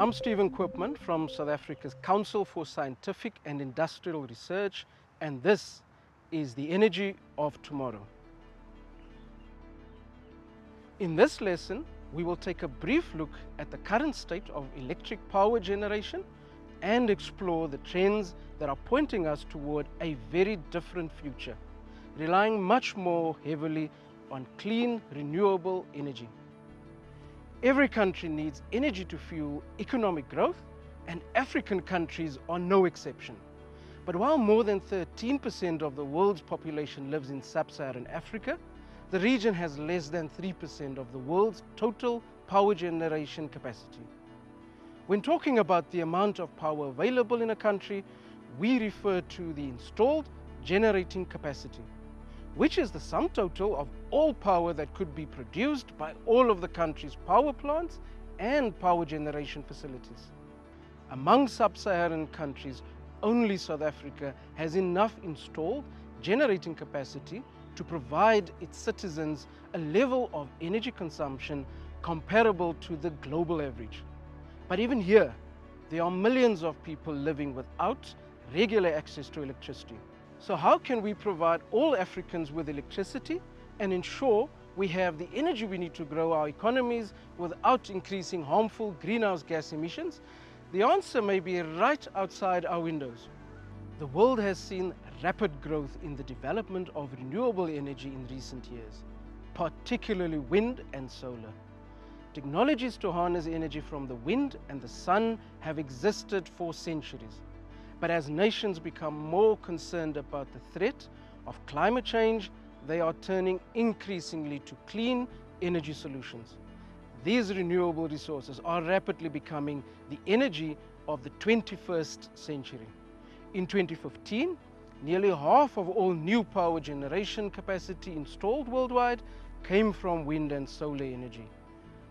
I'm Stephen Quipman from South Africa's Council for Scientific and Industrial Research, and this is the Energy of Tomorrow. In this lesson, we will take a brief look at the current state of electric power generation and explore the trends that are pointing us toward a very different future, relying much more heavily on clean, renewable energy. Every country needs energy to fuel economic growth, and African countries are no exception. But while more than 13% of the world's population lives in sub-Saharan Africa, the region has less than 3% of the world's total power generation capacity. When talking about the amount of power available in a country, we refer to the installed generating capacity, which is the sum total of all power that could be produced by all of the country's power plants and power generation facilities. Among sub-Saharan countries, only South Africa has enough installed generating capacity to provide its citizens a level of energy consumption comparable to the global average. But even here, there are millions of people living without regular access to electricity. So how can we provide all Africans with electricity and ensure we have the energy we need to grow our economies without increasing harmful greenhouse gas emissions? The answer may be right outside our windows. The world has seen rapid growth in the development of renewable energy in recent years, particularly wind and solar. Technologies to harness energy from the wind and the sun have existed for centuries. But as nations become more concerned about the threat of climate change, they are turning increasingly to clean energy solutions. These renewable resources are rapidly becoming the energy of the 21st century. In 2015, nearly half of all new power generation capacity installed worldwide came from wind and solar energy.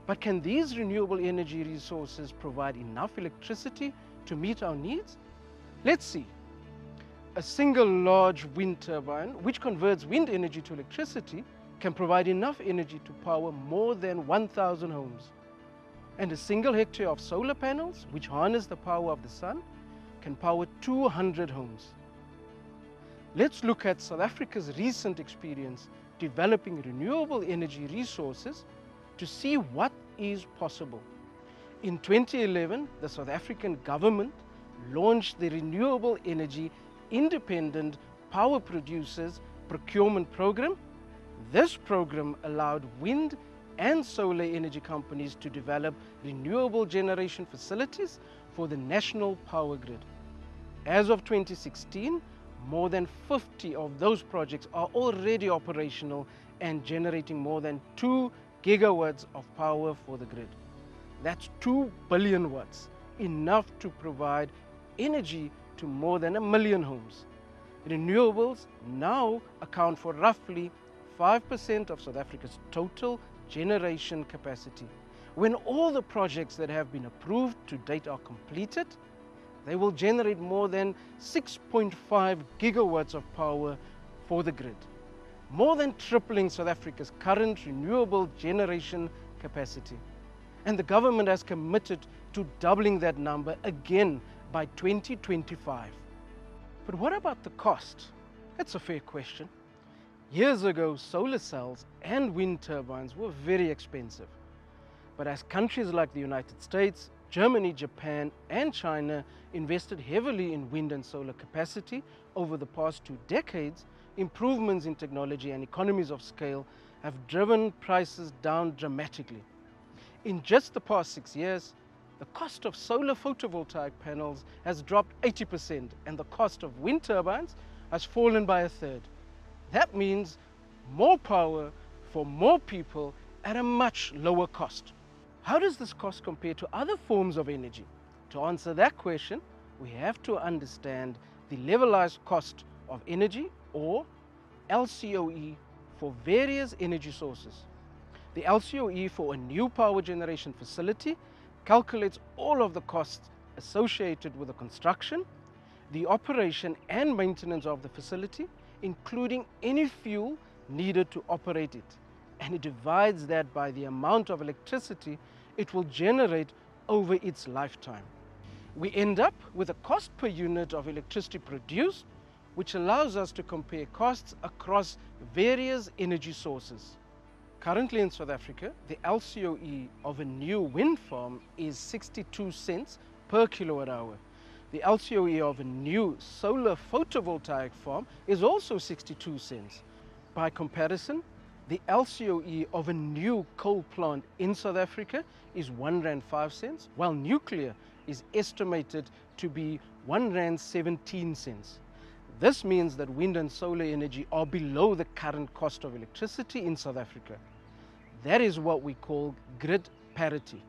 But can these renewable energy resources provide enough electricity to meet our needs? Let's see. A single large wind turbine, which converts wind energy to electricity, can provide enough energy to power more than 1,000 homes. And a single hectare of solar panels, which harness the power of the sun, can power 200 homes. Let's look at South Africa's recent experience developing renewable energy resources to see what is possible. In 2011, the South African government launched the Renewable Energy Independent Power Producers Procurement Program. This program allowed wind and solar energy companies to develop renewable generation facilities for the national power grid. As of 2016, more than 50 of those projects are already operational and generating more than 2 gigawatts of power for the grid. That's 2 billion watts, enough to provide energy to more than 1 million homes. Renewables now account for roughly 5% of South Africa's total generation capacity. When all the projects that have been approved to date are completed, they will generate more than 6.5 gigawatts of power for the grid, more than tripling South Africa's current renewable generation capacity. And the government has committed to doubling that number again by 2025. But what about the cost? That's a fair question. Years ago, solar cells and wind turbines were very expensive. But as countries like the United States, Germany, Japan, and China invested heavily in wind and solar capacity over the past 2 decades, improvements in technology and economies of scale have driven prices down dramatically. In just the past 6 years, the cost of solar photovoltaic panels has dropped 80%, and the cost of wind turbines has fallen by 1/3. That means more power for more people at a much lower cost. How does this cost compare to other forms of energy? To answer that question, we have to understand the levelized cost of energy, or LCOE, for various energy sources. The LCOE for a new power generation facility calculates all of the costs associated with the construction, the operation and maintenance of the facility, including any fuel needed to operate it, and it divides that by the amount of electricity it will generate over its lifetime. We end up with a cost per unit of electricity produced, which allows us to compare costs across various energy sources. Currently in South Africa, the LCOE of a new wind farm is 62 cents per kilowatt hour. The LCOE of a new solar photovoltaic farm is also 62 cents. By comparison, the LCOE of a new coal plant in South Africa is 1 Rand 5 cents, while nuclear is estimated to be 1 Rand 17 cents. This means that wind and solar energy are below the current cost of electricity in South Africa. That is what we call grid parity.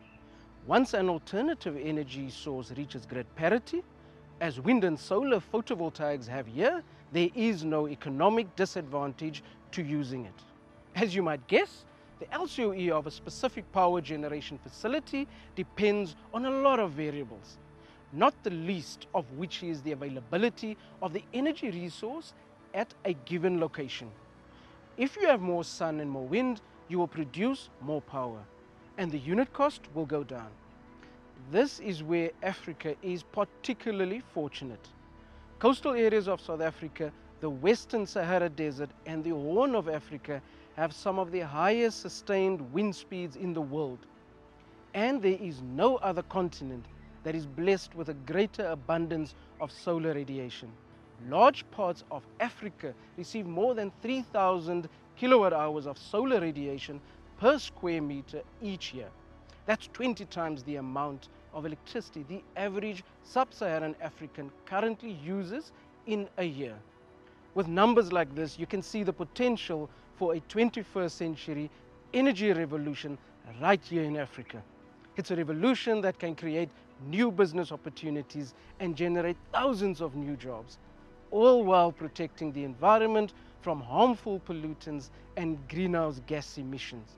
Once an alternative energy source reaches grid parity, as wind and solar photovoltaics have here, there is no economic disadvantage to using it. As you might guess, the LCOE of a specific power generation facility depends on a lot of variables, not the least of which is the availability of the energy resource at a given location. If you have more sun and more wind, you will produce more power, and the unit cost will go down. This is where Africa is particularly fortunate. Coastal areas of South Africa, the Western Sahara Desert and the Horn of Africa have some of the highest sustained wind speeds in the world. And there is no other continent that is blessed with a greater abundance of solar radiation. Large parts of Africa receive more than 3,000 kilowatt hours of solar radiation per square meter each year. That's 20 times the amount of electricity the average sub-Saharan African currently uses in a year. With numbers like this, you can see the potential for a 21st century energy revolution right here in Africa. It's a revolution that can create new business opportunities and generate thousands of new jobs, all while protecting the environment from harmful pollutants and greenhouse gas emissions.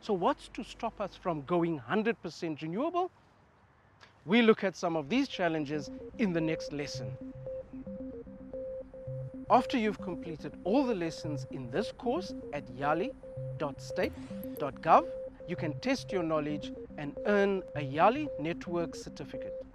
So what's to stop us from going 100% renewable? We look at some of these challenges in the next lesson. After you've completed all the lessons in this course at yali.state.gov, you can test your knowledge and earn a Yali Network certificate.